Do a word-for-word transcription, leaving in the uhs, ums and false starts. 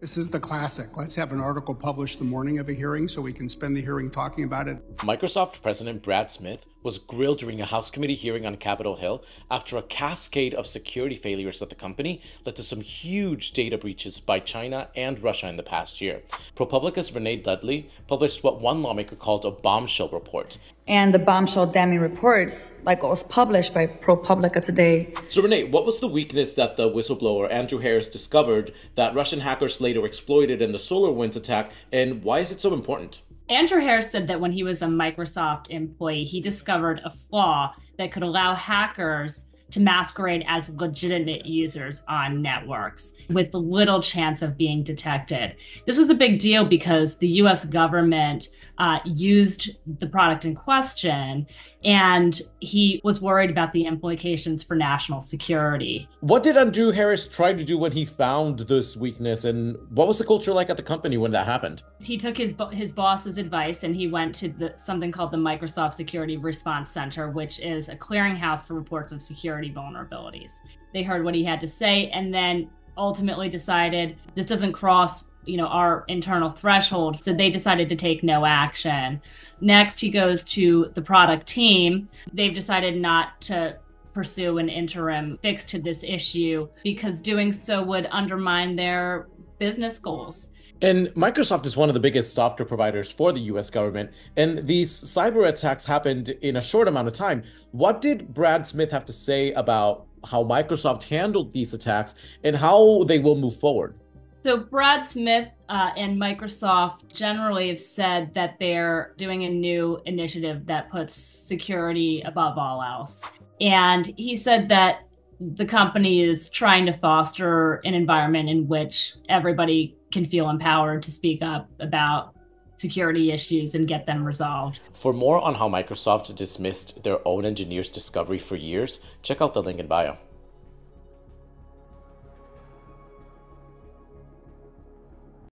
This is the classic. Let's have an article published the morning of a hearing so we can spend the hearing talking about it. Microsoft President Brad Smith was grilled during a House committee hearing on Capitol Hill after a cascade of security failures at the company led to some huge data breaches by China and Russia in the past year. ProPublica's Renee Dudley published what one lawmaker called a bombshell report. And the bombshell damning reports, like what was published by ProPublica today. So Renee, what was the weakness that the whistleblower Andrew Harris discovered that Russian hackers later exploited in the SolarWinds attack, and why is it so important? Andrew Harris said that when he was a Microsoft employee, he discovered a flaw that could allow hackers to masquerade as legitimate users on networks with little chance of being detected. This was a big deal because the U S government uh, used the product in question, and he was worried about the implications for national security. What did Andrew Harris try to do when he found this weakness, and what was the culture like at the company when that happened? He took his his boss's advice and he went to the, something called the Microsoft Security Response Center, which is a clearinghouse for reports of security vulnerabilities. They heard what he had to say and then ultimately decided this doesn't cross, you know, our internal threshold. So they decided to take no action. Next, he goes to the product team. They've decided not to pursue an interim fix to this issue because doing so would undermine their business goals. And Microsoft is one of the biggest software providers for the U S government, and these cyber attacks happened in a short amount of time. What did Brad Smith have to say about how Microsoft handled these attacks and how they will move forward? So Brad Smith uh, and Microsoft generally have said that they're doing a new initiative that puts security above all else. And he said that the company is trying to foster an environment in which everybody can feel empowered to speak up about security issues and get them resolved. For more on how Microsoft dismissed their own engineers' discovery for years, check out the link in bio.